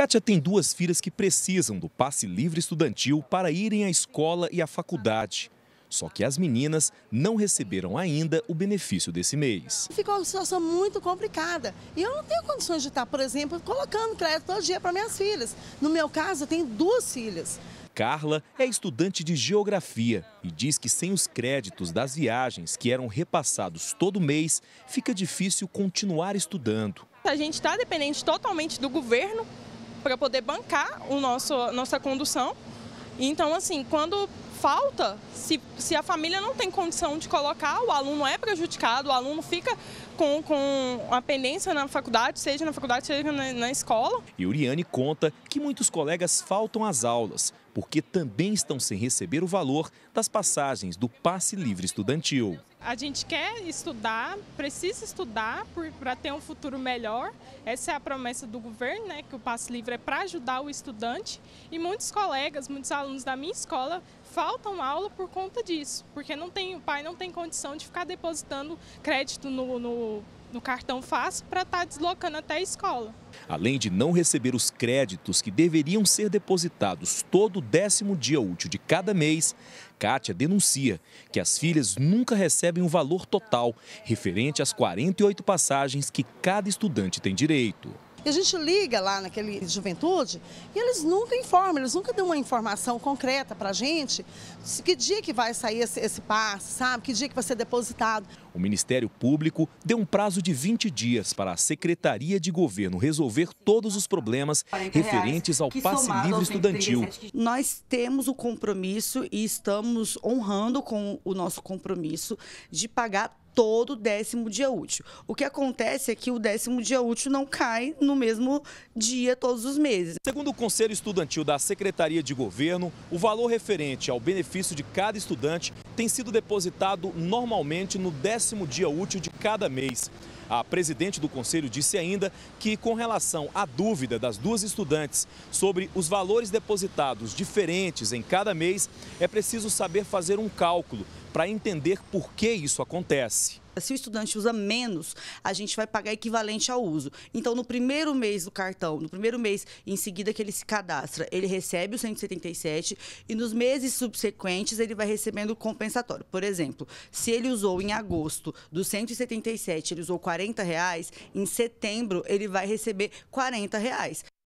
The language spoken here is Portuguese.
Kátia tem duas filhas que precisam do passe livre estudantil para irem à escola e à faculdade. Só que as meninas não receberam ainda o benefício desse mês. Ficou uma situação muito complicada e eu não tenho condições de estar, por exemplo, colocando crédito todo dia para minhas filhas. No meu caso, eu tenho duas filhas. Carla é estudante de geografia e diz que sem os créditos das viagens que eram repassados todo mês, fica difícil continuar estudando. A gente está dependente totalmente do governo para poder bancar a nossa condução. Então, assim, quando falta, se a família não tem condição de colocar, o aluno é prejudicado, o aluno fica com a pendência na faculdade, seja na escola. E Uriane conta que muitos colegas faltam às aulas, porque também estão sem receber o valor das passagens do passe livre estudantil. A gente quer estudar, precisa estudar para ter um futuro melhor. Essa é a promessa do governo, né, que o passe livre é para ajudar o estudante. E muitos colegas, muitos alunos da minha escola faltam aula por conta disso, porque o pai não tem condição de ficar depositando crédito no cartão fácil para estar deslocando até a escola. Além de não receber os créditos que deveriam ser depositados todo o 10º dia útil de cada mês, Kátia denuncia que as filhas nunca recebem o valor total referente às 48 passagens que cada estudante tem direito. E a gente liga lá naquele Juventude e eles nunca informam, eles nunca dão uma informação concreta para a gente que dia que vai sair esse passe, sabe? Que dia que vai ser depositado. O Ministério Público deu um prazo de 20 dias para a Secretaria de Governo resolver todos os problemas referentes ao passe livre estudantil. Nós temos o compromisso e estamos honrando com o nosso compromisso de pagar todo 10º dia útil. O que acontece é que o 10º dia útil não cai no mesmo dia todos os meses. Segundo o Conselho Estudantil da Secretaria de Governo, o valor referente ao benefício de cada estudante tem sido depositado normalmente no 10º dia útil de cada mês. A presidente do Conselho disse ainda que, com relação à dúvida das duas estudantes sobre os valores depositados diferentes em cada mês, é preciso saber fazer um cálculo para entender por que isso acontece. Se o estudante usa menos, a gente vai pagar equivalente ao uso. Então, no primeiro mês do cartão, no primeiro mês em seguida que ele se cadastra, ele recebe o 177 e nos meses subsequentes ele vai recebendo o compensatório. Por exemplo, se ele usou em agosto do 177, ele usou R$ 40, em setembro ele vai receber R$ 40.